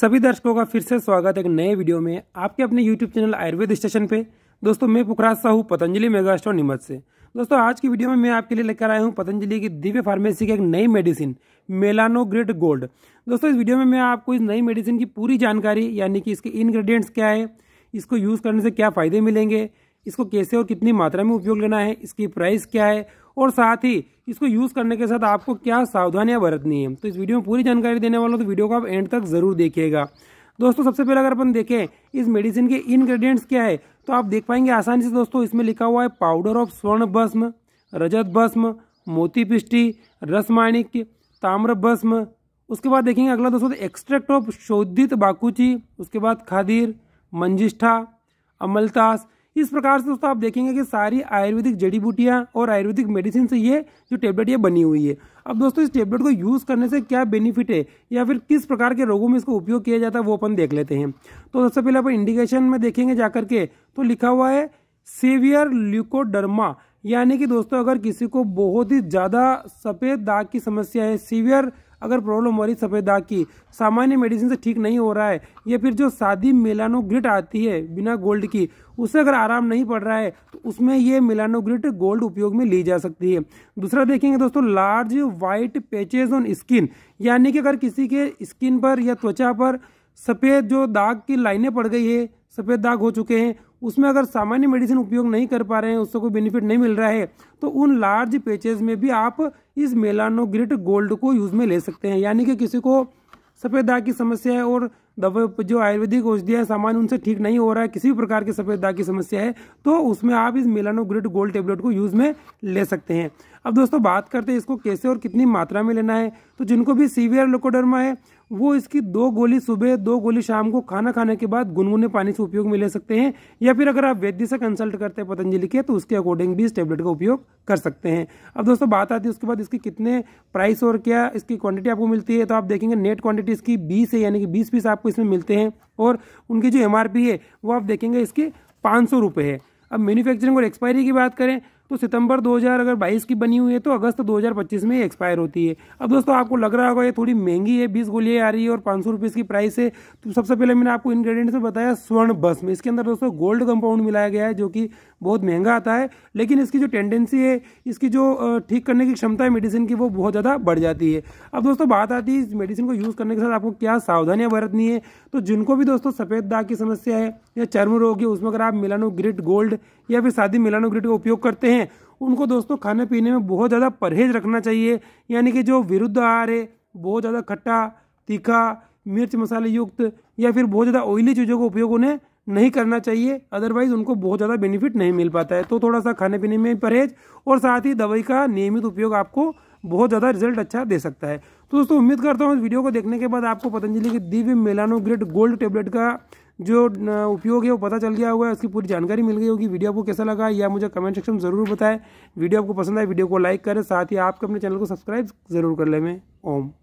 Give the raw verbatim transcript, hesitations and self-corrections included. सभी दर्शकों का फिर से स्वागत है एक नए वीडियो में आपके अपने यूट्यूब चैनल आयुर्वेद स्टेशन पे। दोस्तों मैं पुखराज सा हूँ पतंजलि मेगा स्टोर नीमच से। दोस्तों आज की वीडियो में मैं आपके लिए लेकर आया हूँ पतंजलि की दिव्य फार्मेसी की एक नई मेडिसिन मेलानोग्रिट गोल्ड। दोस्तों इस वीडियो में मैं आपको इस नई मेडिसिन की पूरी जानकारी यानी कि इसके इन्ग्रीडियंट्स क्या है, इसको यूज़ करने से क्या फ़ायदे मिलेंगे, इसको कैसे और कितनी मात्रा में उपयोग लेना है, इसकी प्राइस क्या है और साथ ही इसको यूज़ करने के साथ आपको क्या सावधानियां बरतनी है। तो इस वीडियो में पूरी जानकारी देने वाला हूं, तो वीडियो को आप एंड तक ज़रूर देखिएगा। दोस्तों सबसे पहले अगर अपन देखें इस मेडिसिन के इंग्रेडिएंट्स क्या है तो आप देख पाएंगे आसानी से। दोस्तों इसमें लिखा हुआ है पाउडर ऑफ स्वर्ण भस्म, रजत भस्म, मोती पिष्टी, रसमानिक, ताम्र भस्म। उसके बाद देखेंगे अगला दोस्तों एक्सट्रैक्ट ऑफ शोधित बाकुची, उसके बाद खादीर, मंजिष्ठा, अमलतास। इस प्रकार से दोस्तों आप देखेंगे कि सारी आयुर्वेदिक जड़ी बूटियाँ और आयुर्वेदिक मेडिसिन से ये जो टेबलेट ये बनी हुई है। अब दोस्तों इस टेबलेट को यूज़ करने से क्या बेनिफिट है या फिर किस प्रकार के रोगों में इसको उपयोग किया जाता है वो अपन देख लेते हैं। तो सबसे पहले अपन इंडिकेशन में देखेंगे जाकर के तो लिखा हुआ है सीवियर ल्यूकोडर्मा, यानी कि दोस्तों अगर किसी को बहुत ही ज़्यादा सफ़ेद दाग की समस्या है, सीवियर अगर प्रॉब्लम हो रही सफ़ेद दाग की, सामान्य मेडिसिन से ठीक नहीं हो रहा है, या फिर जो सादी मेलानोग्रिट आती है बिना गोल्ड की उससे अगर आराम नहीं पड़ रहा है तो उसमें ये मेलानोग्रिट गोल्ड उपयोग में ली जा सकती है। दूसरा देखेंगे दोस्तों large white patches on skin, यानी कि अगर किसी के स्किन पर या त्वचा पर सफ़ेद जो दाग की लाइनें पड़ गई है, सफ़ेद दाग हो चुके हैं, उसमें अगर सामान्य मेडिसिन उपयोग नहीं कर पा रहे हैं, उससे कोई बेनिफिट नहीं मिल रहा है, तो उन लार्ज पैचेस में भी आप इस मेलानोग्रिट गोल्ड को यूज़ में ले सकते हैं। यानी कि किसी को सफ़ेद दाग की समस्या है और दवा जो आयुर्वेदिक औषधियाँ सामान्य उनसे ठीक नहीं हो रहा है, किसी भी प्रकार की सफ़ेद दाग की समस्या है, तो उसमें आप इस मेलानोग्रिट गोल्ड टेबलेट को यूज़ में ले सकते हैं। अब दोस्तों बात करते हैं इसको कैसे और कितनी मात्रा में लेना है। तो जिनको भी सीवियर ल्यूकोडर्मा है वो इसकी दो गोली सुबह, दो गोली शाम को खाना खाने के बाद गुनगुने पानी से उपयोग में ले सकते हैं, या फिर अगर आप वैद्य से कंसल्ट करते हैं पतंजलि के तो उसके अकॉर्डिंग भी इस टेबलेट का उपयोग कर सकते हैं। अब दोस्तों बात आती है उसके बाद इसकी कितने प्राइस और क्या इसकी क्वांटिटी आपको मिलती है। तो आप देखेंगे नेट क्वांटिटी इसकी बीस है, यानी कि बीस पीस आपको इसमें मिलते हैं और उनकी जो एम आर पी है वो आप देखेंगे इसकी पाँच सौ रुपये है। अब मैन्युफैक्चरिंग और एक्सपायरी की बात करें तो सितंबर दो हज़ार बाईस की बनी हुई है, तो अगस्त दो हज़ार पच्चीस में एक्सपायर होती है। अब दोस्तों आपको लग रहा होगा ये थोड़ी महंगी है, बीस गोलियाँ आ रही है और पाँच सौ रुपये इसकी प्राइस है। तो सबसे पहले मैंने आपको इंग्रेडिएंट्स में बताया स्वर्ण भस्म, इसके अंदर दोस्तों गोल्ड कंपाउंड मिलाया गया है जो कि बहुत महंगा आता है, लेकिन इसकी जो टेंडेंसी है, इसकी जो ठीक करने की क्षमता है मेडिसिन की, वो बहुत ज़्यादा बढ़ जाती है। अब दोस्तों बात आती है इस मेडिसिन को यूज़ करने के साथ आपको क्या सावधानियाँ बरतनी है। तो जिनको भी दोस्तों सफ़ेद दाग की समस्या है या चर्म रोग है, उसमें अगर आप मेलानोग्रिट गोल्ड या फिर सादी मेलानोग्रिट का उपयोग करते हैं, उनको दोस्तों खाने पीने में बहुत ज़्यादा परहेज रखना चाहिए। यानी कि जो विरुद्ध आहार है, बहुत ज़्यादा खट्टा, तीखा, मिर्च मसाले युक्त या फिर बहुत ज़्यादा ऑयली चीज़ों का उपयोग उन्हें नहीं करना चाहिए, अदरवाइज उनको बहुत ज़्यादा बेनिफिट नहीं मिल पाता है। तो थोड़ा सा खाने पीने में परहेज और साथ ही दवाई का नियमित उपयोग आपको बहुत ज़्यादा रिजल्ट अच्छा दे सकता है। तो दोस्तों उम्मीद करता हूँ इस वीडियो को देखने के बाद आपको पतंजलि की दिव्य मेलानोग्रिट गोल्ड टेबलेट का जो उपयोग है वो पता चल गया हुआ है, उसकी पूरी जानकारी मिल गई होगी। वीडियो आपको कैसा लगा या मुझे कमेंट सेक्शन में ज़रूर बताएं। वीडियो आपको पसंद आए वीडियो को लाइक करें, साथ ही आपके अपने चैनल को सब्सक्राइब जरूर कर लें। ओम।